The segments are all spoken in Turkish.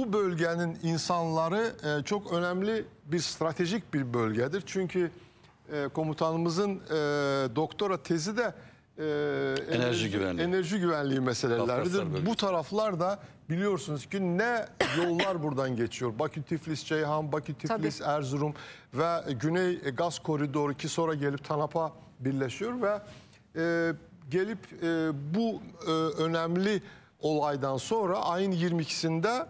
Bu bölgenin insanları çok önemli bir stratejik bir bölgedir. Çünkü komutanımızın doktora tezi de enerji güvenliği meseleleridir. Bu taraflar da biliyorsunuz ki ne yollar buradan geçiyor. Bakü-Tiflis-Ceyhan, Bakü-Tiflis-Erzurum ve Güney Gaz Koridoru ki sonra gelip Tanap'a birleşiyor ve gelip bu önemli olaydan sonra ayın 22'sinde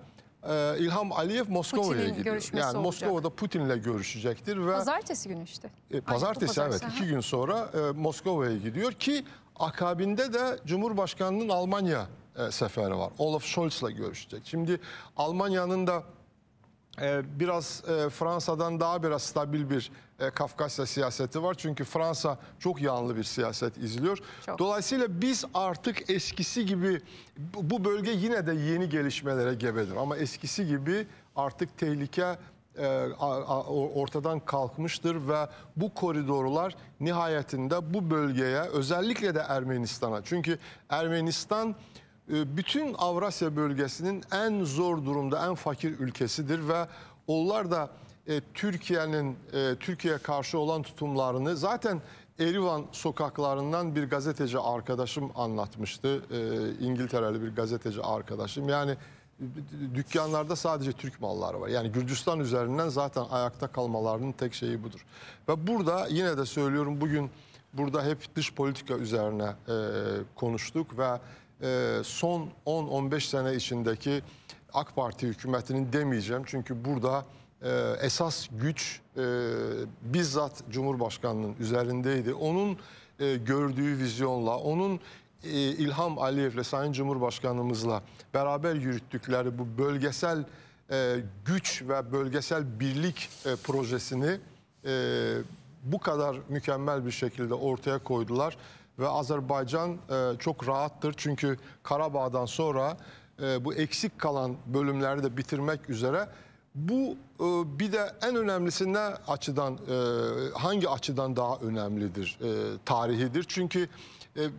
İlham Aliyev Moskova'ya gidiyor. Yani olacak. Moskova'da Putin'le görüşecektir. Ve pazartesi günü işte. Pazartesi evet. Aha. 2 gün sonra Moskova'ya gidiyor ki akabinde de Cumhurbaşkanı'nın Almanya seferi var. Olaf Scholz'la görüşecek. Şimdi Almanya'nın da biraz Fransa'dan daha biraz stabil bir Kafkasya siyaseti var. Çünkü Fransa çok yanlı bir siyaset izliyor. Çok. Dolayısıyla biz artık eskisi gibi bu bölge yine de yeni gelişmelere gebedir. Ama eskisi gibi artık tehlike ortadan kalkmıştır ve bu koridorlar nihayetinde bu bölgeye özellikle de Ermenistan'a. Çünkü Ermenistan bütün Avrasya bölgesinin en zor durumda, en fakir ülkesidir ve onlar da Türkiye'nin Türkiye'ye karşı olan tutumlarını zaten Erivan sokaklarından bir gazeteci arkadaşım anlatmıştı. İngiltereli bir gazeteci arkadaşım. Yani dükkanlarda sadece Türk malları var. Yani Gürcistan üzerinden zaten ayakta kalmalarının tek şeyi budur. Ve burada yine de söylüyorum, bugün burada hep dış politika üzerine konuştuk ve son 10-15 sene içindeki AK Parti hükümetinin demeyeceğim. Çünkü burada esas güç bizzat Cumhurbaşkanı'nın üzerindeydi. Onun gördüğü vizyonla, onun İlham Aliyev'le, Sayın Cumhurbaşkanımızla beraber yürüttükleri bu bölgesel güç ve bölgesel birlik projesini bu kadar mükemmel bir şekilde ortaya koydular. Ve Azerbaycan çok rahattır çünkü Karabağ'dan sonra bu eksik kalan bölümleri de bitirmek üzere. Bu bir de en önemlisi ne açıdan, hangi açıdan daha önemlidir? Tarihidir. Çünkü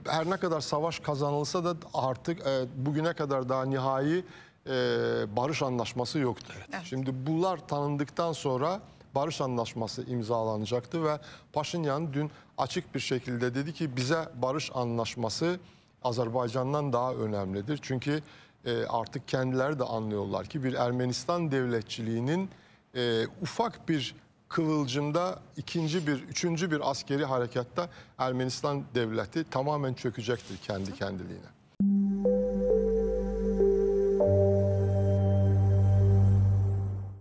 her ne kadar savaş kazanılsa da artık bugüne kadar daha nihai barış anlaşması yoktu. Evet. Şimdi bunlar tanındıktan sonra barış anlaşması imzalanacaktı ve Paşinyan dün açık bir şekilde dedi ki bize barış anlaşması Azerbaycan'dan daha önemlidir. Çünkü artık kendileri de anlıyorlar ki bir Ermenistan devletçiliğinin ufak bir kıvılcımda üçüncü bir askeri harekatta Ermenistan devleti tamamen çökecektir kendi kendiliğine.